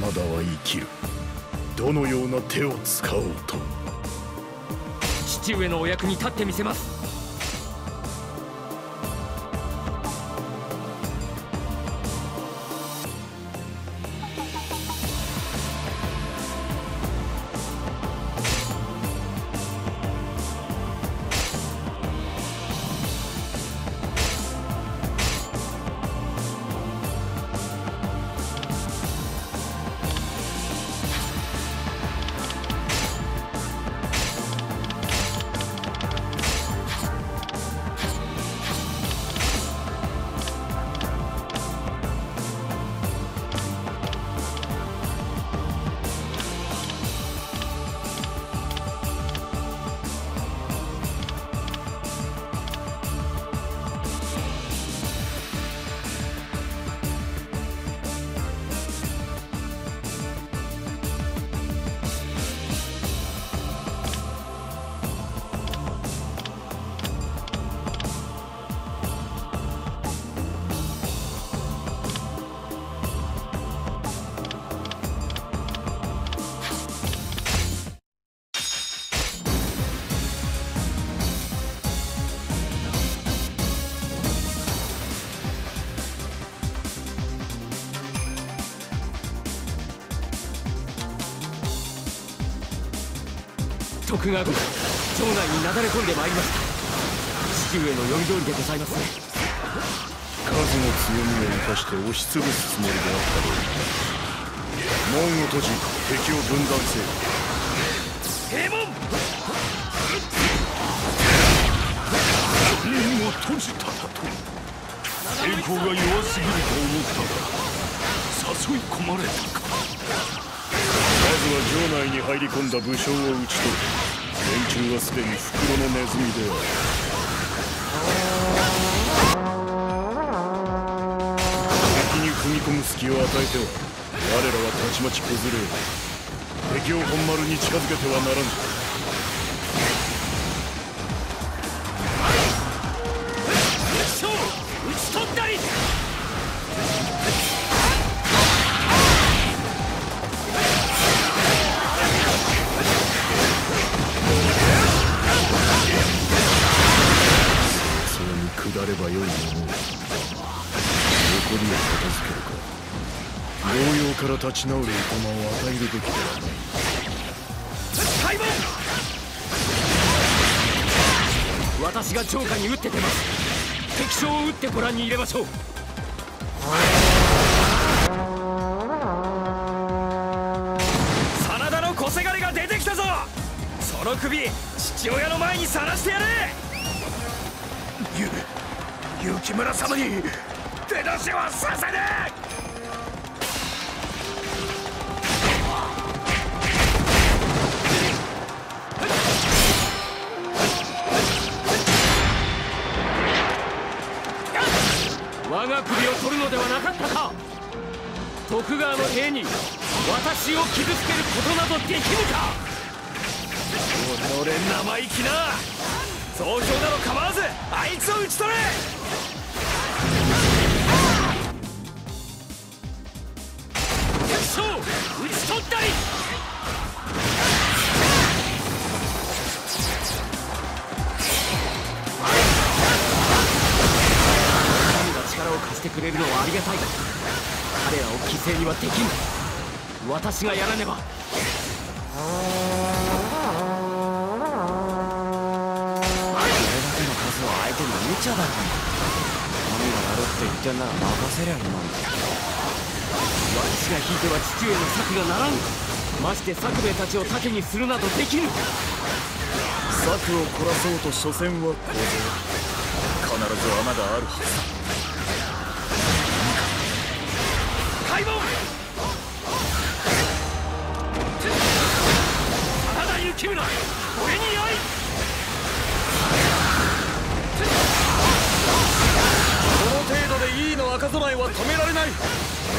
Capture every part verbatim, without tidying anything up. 真田は生きる。どのような手を使おうと。父上のお役に立ってみせます。徳川軍、城内になだれ込んでまいりました。父上の読み通りでございますね。数の強みを生かして押しつぶすつもりであったろう。門を閉じ、敵を分断せよ。閉門！門を閉じただと。抵抗が弱すぎると思ったが、誘い込まれたか。まずは城内に入り込んだ武将を討ち取る。連中はすでに袋のネズミである。敵に踏み込む隙を与えては我らはたちまち崩れる。敵を本丸に近づけてはならぬ。やればよいものを。残りを片付けるか。動揺から立ち直る駒を与えるべきではない。開門！私が城下に打って出ます。敵将を打ってご覧に入れましょう。真田の小せがれが出てきたぞ。その首、父親の前にさらしてやれ。ゆ雪村様に手出しはさせねえ。我が首を取るのではなかったか。徳川の兵に私を傷つけることなどできるか。己生意気な総評など構わずあいつを討ち取れ。くれるのはありがたいが、彼らを犠牲にはできない。私がやらねば。これだけの数を相手に無茶だろ。何がやろって言ってんなら任せりゃいいのに。私が引いては父上の策がならん。まして作兵衛たちを盾にするなどできぬ。策を凝らそうと所詮はこれで必ず穴があるはずだ。ただ雪村、俺に会い。この程度でいいの赤備えは止められない。無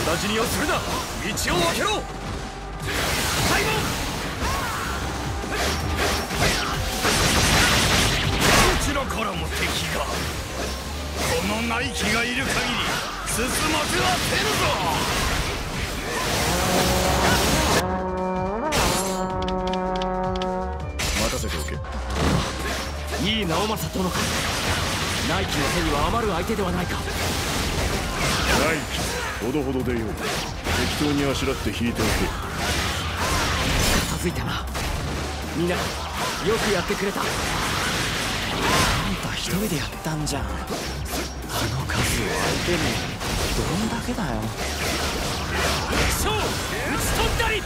駄死にをするな。道を開けろ。開門。こちらからも敵が。このナイキがいる限り進まずはせるぞ。Oh 井伊直政殿か。内気の手には余る相手ではないか。内気、ほどほどでよい。適当にあしらって引いておけ。片付いたな。みんなよくやってくれた。あんた一人でやったんじゃん。あの数を相手にどんだけだよ。ショー打ち取ったり。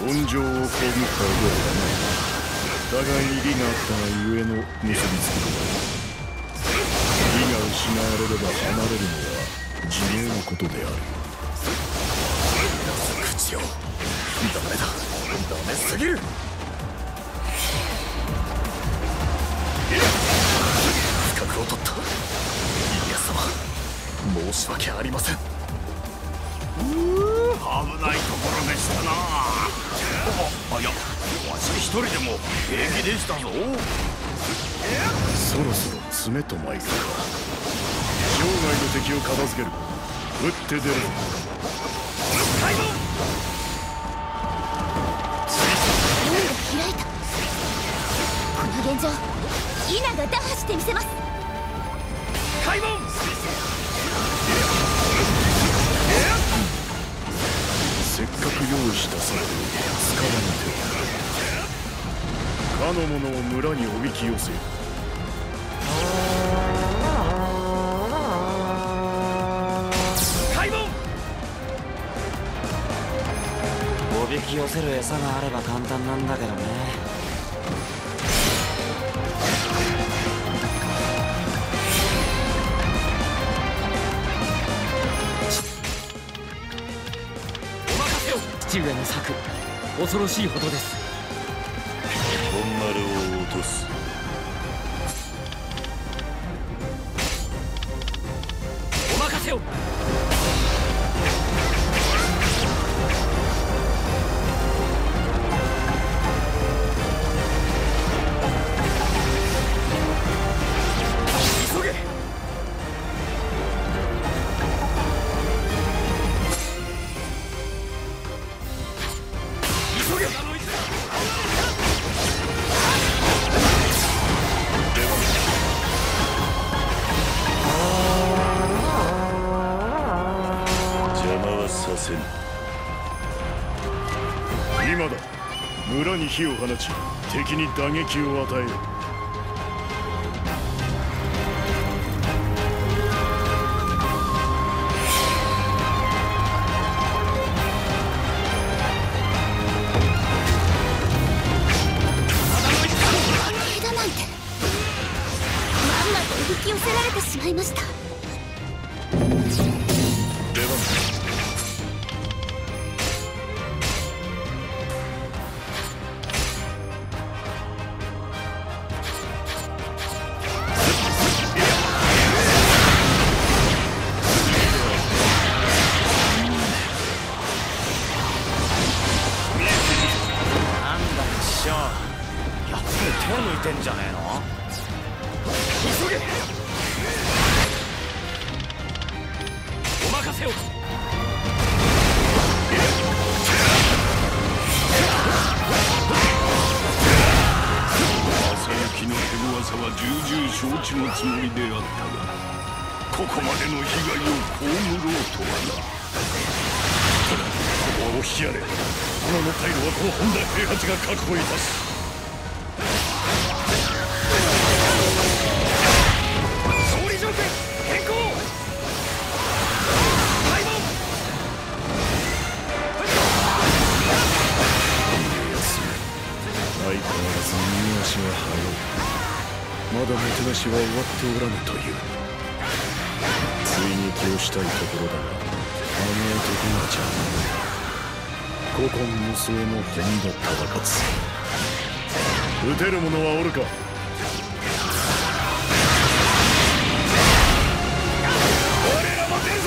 恩情をこぶったようだな。互いに利があったがゆえの結びつきだ。利が失われれば離れるのは自明のことである。口を。ダメだ、ダメすぎる。不覚を取った。家康様、申し訳ありません。うー、危ないところでしたな。あ、いや、わし一人でも平気でしたぞ。そろそろ詰めとまいるか。生涯の敵を片付ける。打って出る。開門。門が開いた。この現状、イナが打破してみせます。開門。せっかく用意したそれでかの者を村におびき寄せ、開門。おびき寄せる餌があれば簡単なんだけどね。お任せを。父上の策、恐ろしいほどです。本丸を落とす。お任せを。急げ。急げ。今だ。村に火を放ち、敵に打撃を与える。枝なんてまんまとおびき寄せられてしまいました。出番だ。手抜いてんじゃねえの。急げ。お任せを。朝焼きの手ごわさは重々承知のつもりであったが、ここまでの被害を被ろうとはな。ここはお引きあれ。炎の退路はこの本田平八が確保いたす。まだもてなしは終わっておらぬという。追撃をしたいところだが、あの男が邪魔だ。古今無双の本田忠勝。撃てる者はおるか。我らも出るぞ。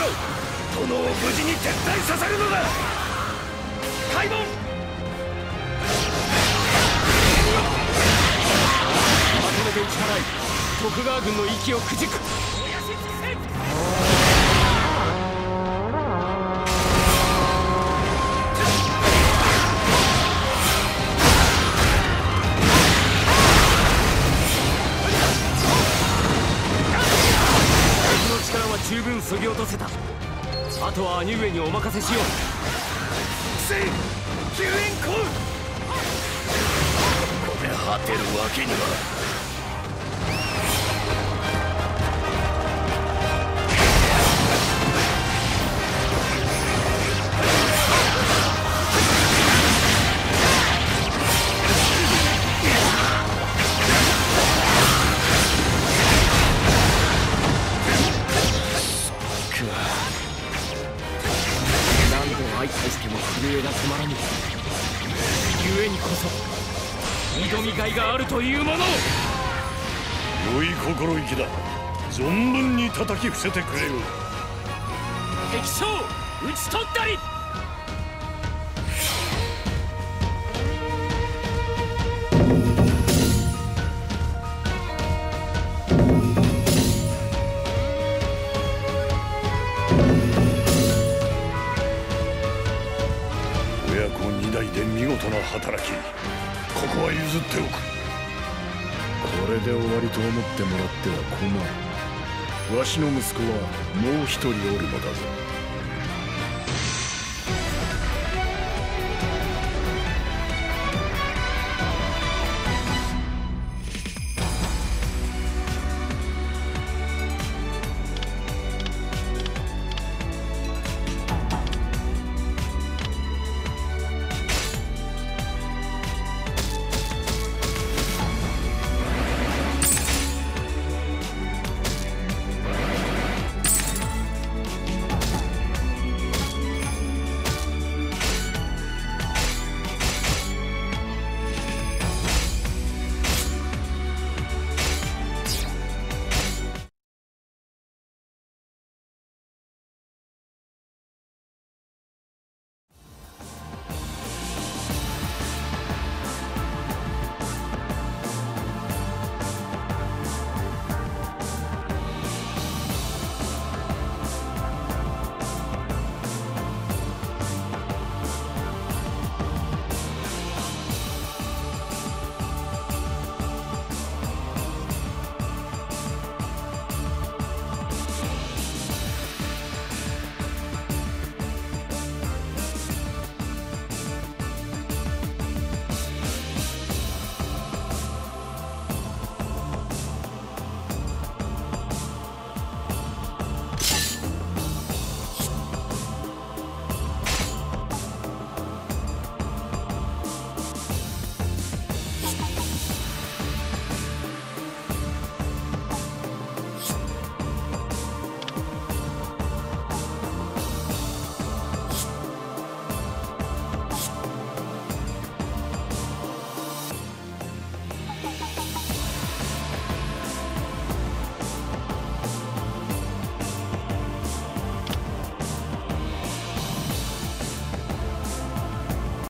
殿を無事に撤退させるのだ。開門。徳川ワー軍の息をくじく。僕の力は十分削ぎ落とせた。あとは兄上にお任せしよう。救援コール。これ果てるわけには。故にこそ挑みがいがあるというものを。良い心意気だ。存分に叩き伏せてくれよ。敵将討ち取ったり。働き、ここは譲っておく。これで終わりと思ってもらっては困る。わしの息子はもう一人おるのだぞ。